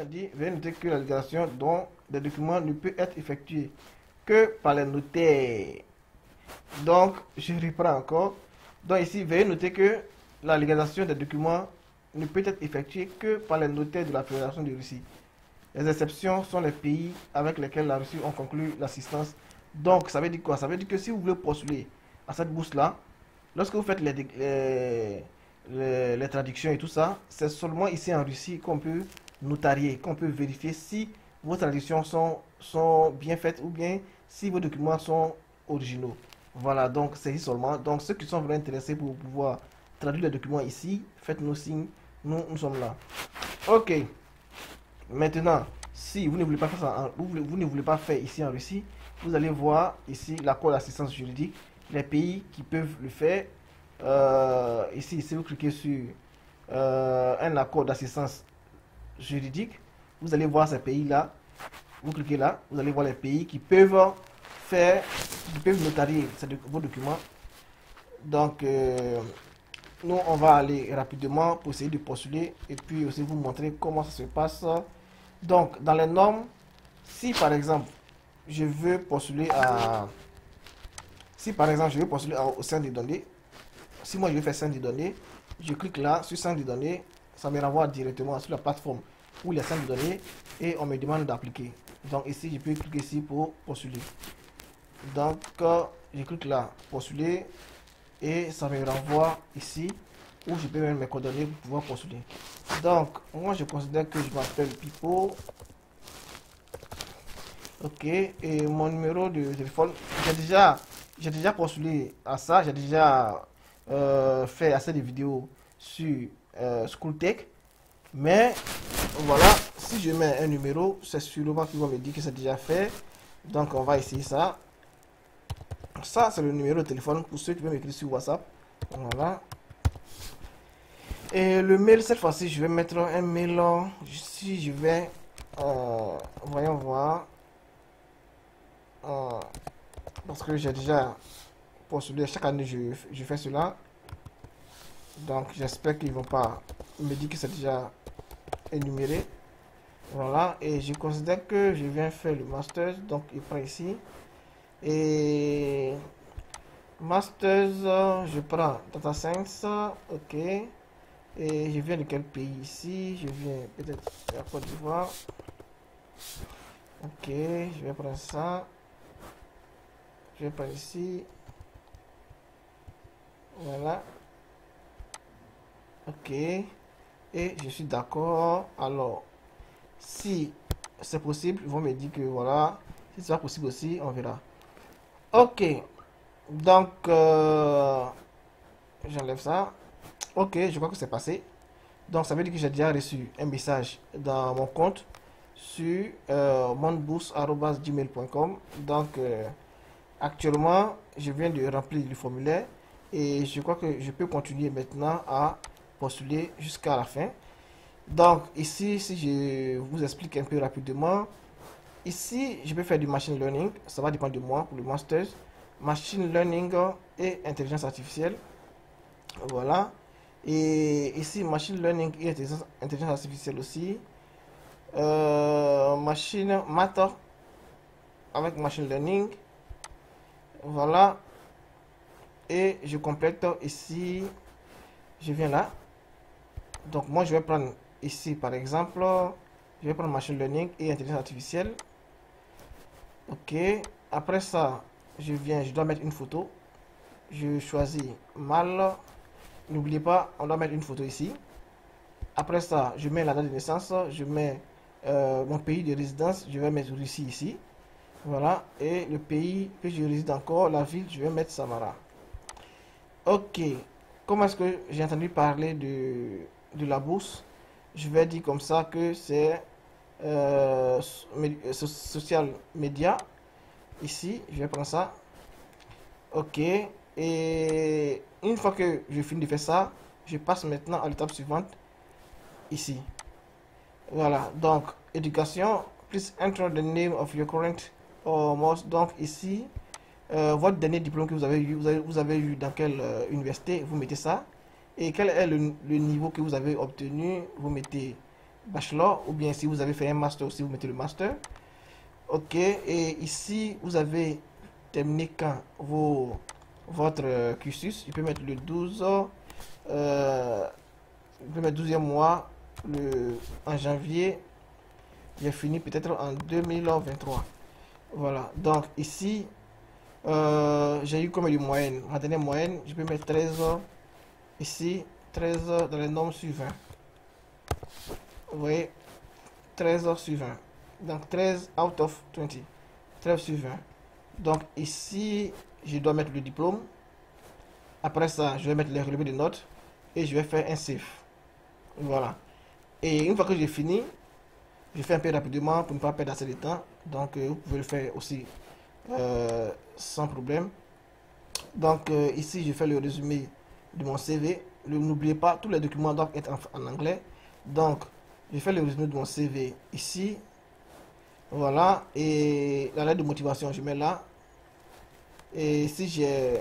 On dit, veuillez noter que la déclaration dont des documents ne peut être effectuée que par les notaires. Donc, je reprends encore. Donc ici, veuillez noter que la légalisation des documents ne peut être effectuée que par les notaires de la Fédération de Russie. Les exceptions sont les pays avec lesquels la Russie a conclu l'assistance. Donc, ça veut dire quoi? Ça veut dire que si vous voulez postuler à cette bourse-là, lorsque vous faites les traductions et tout ça, c'est seulement ici en Russie qu'on peut notarier, qu'on peut vérifier si vos traductions sont bien faites ou bien si vos documents sont originaux. Voilà, donc c'est ici seulement. Donc ceux qui sont vraiment intéressés pour pouvoir traduire les documents ici, faites-nous signe, nous sommes là. Ok, maintenant, si vous ne voulez pas faire ça, vous ne voulez pas faire ici en Russie, vous allez voir ici la Cour d'assistance juridique, les pays qui peuvent le faire. Ici, si vous cliquez sur un accord d'assistance juridique, vous allez voir ces pays-là. Vous cliquez là, vous allez voir les pays qui peuvent faire, qui peuvent notarier vos documents. Donc, nous, on va aller rapidement pour essayer de postuler et puis aussi vous montrer comment ça se passe. Donc, dans les normes, si par exemple, je veux postuler à... Si par exemple, je veux postuler au sein des données, si moi je veux faire centre de données, je clique là sur centre de données, ça me renvoie directement sur la plateforme où il y a centre de données et on me demande d'appliquer. Donc ici, je peux cliquer ici pour postuler. Donc je clique là, postuler, et ça me renvoie ici où je peux mettre mes coordonnées pour pouvoir postuler. Donc moi je considère que je m'appelle Pipo. Ok, et mon numéro de téléphone, j'ai déjà postulé à ça, j'ai déjà fait assez de vidéos sur School Tech, mais voilà, si je mets un numéro, c'est sûrement qu'ils vont me dire que c'est déjà fait. Donc on va essayer ça. Ça c'est le numéro de téléphone pour ceux qui veulent m'écrire sur WhatsApp. Voilà. Et le mail, cette fois-ci je vais mettre un mail. Si je vais voyons voir, parce que j'ai déjà postulé, chaque année je fais cela. Donc j'espère qu'ils vont pas me dire que c'est déjà énuméré. Voilà, et je considère que je viens faire le master, donc il prend ici et master, je prends data science. Ok, et je viens de quel pays? Ici je viens peut-être la Côte d'Ivoire. Ok, je vais prendre ça, je vais prendre ici. Voilà. Ok. Et je suis d'accord. Alors, si c'est possible, ils vont me dire que voilà. Si c'est pas possible aussi, on verra. Ok. Donc, j'enlève ça. Ok, je crois que c'est passé. Donc, ça veut dire que j'ai déjà reçu un message dans mon compte sur mondbourse.com. Donc, actuellement, je viens de remplir le formulaire. Et je crois que je peux continuer maintenant à postuler jusqu'à la fin. Donc ici, si je vous explique un peu rapidement, ici je peux faire du machine learning, ça va dépendre de moi pour le master, machine learning et intelligence artificielle. Voilà, et ici machine learning et intelligence artificielle aussi, machine math avec machine learning. Voilà. Et je complète ici, je viens là. Donc moi je vais prendre ici par exemple, je vais prendre machine learning et intelligence artificielle. Ok, après ça, je viens, je dois mettre une photo. Je choisis mâle. N'oubliez pas, on doit mettre une photo ici. Après ça, je mets la date de naissance, je mets mon pays de résidence, je vais mettre Russie ici. Voilà, et le pays que je réside encore, la ville, je vais mettre Samara. Ok, comment est-ce que j'ai entendu parler de la bourse? Je vais dire comme ça que c'est social media. Ici, je vais prendre ça. OK. Et une fois que je finis de faire ça, je passe maintenant à l'étape suivante. Ici. Voilà. Donc, éducation. Please enter the name of your current or most. Donc, ici, votre dernier diplôme que vous avez eu, dans quelle université, vous mettez ça. Et quel est le niveau que vous avez obtenu, vous mettez bachelor. Ou bien si vous avez fait un master aussi, vous mettez le master. OK. Et ici, vous avez terminé quand votre cursus. Je peux mettre le 12. Je peux mettre 12e mois en janvier. J'ai fini peut-être en 2023. Voilà. Donc ici, j'ai eu comme une moyenne. Ma dernière moyenne, je peux mettre 13. Ici, 13 dans les nombres suivants. Vous voyez, 13 sur 20. Donc 13 out of 20. 13 sur 20. Donc ici, je dois mettre le diplôme. Après ça, je vais mettre les relevés de notes. Et je vais faire un save. Voilà. Et une fois que j'ai fini, je fais un peu rapidement pour ne pas perdre assez de temps. Donc vous pouvez le faire aussi sans problème. Donc ici, je fais le résumé de mon CV. N'oubliez pas, tous les documents doivent être en anglais. Donc je fais le résumé de mon CV ici. Voilà. Et la lettre de motivation, je mets là. Et si j'ai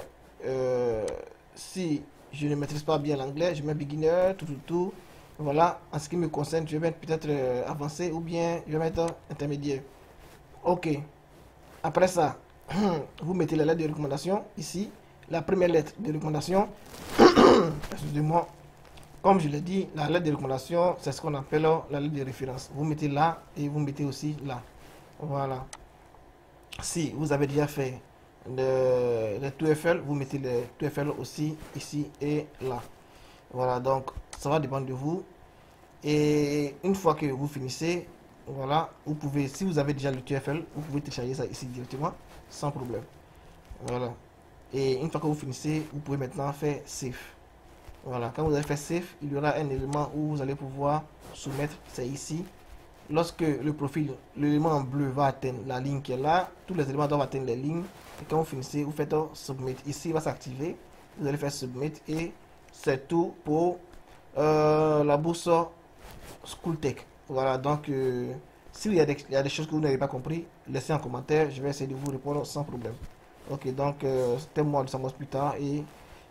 si je ne maîtrise pas bien l'anglais, je mets beginner, tout. Voilà. En ce qui me concerne, je vais mettre peut-être avancé, ou bien je vais mettre intermédiaire. OK. Après ça, vous mettez la lettre de recommandation ici. La première lettre de recommandation, excusez-moi, comme je l'ai dit, la lettre de recommandation, c'est ce qu'on appelle la lettre de référence. Vous mettez là et vous mettez aussi là. Voilà. Si vous avez déjà fait le TOEFL, vous mettez le TOEFL aussi ici et là. Voilà, donc ça va dépendre de vous. Et une fois que vous finissez, voilà, vous pouvez, si vous avez déjà le TOEFL, vous pouvez télécharger ça ici directement sans problème. Voilà. Et une fois que vous finissez, vous pouvez maintenant faire safe. Voilà, quand vous avez fait safe, il y aura un élément où vous allez pouvoir soumettre, c'est ici. Lorsque le profil, l'élément en bleu va atteindre la ligne qui est là, tous les éléments doivent atteindre les lignes. Et quand vous finissez, vous faites submit. Ici, il va s'activer. Vous allez faire submit et c'est tout pour la bourse School Tech. Voilà, donc s'il y a des choses que vous n'avez pas compris, laissez en commentaire. Je vais essayer de vous répondre sans problème. OK, donc c'était moi de Samos plus tard et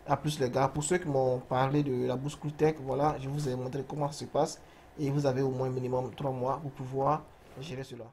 à plus les gars. Pour ceux qui m'ont parlé de la bourse School Tech, voilà, je vous ai montré comment ça se passe et vous avez au moins minimum 3 mois pour pouvoir gérer cela.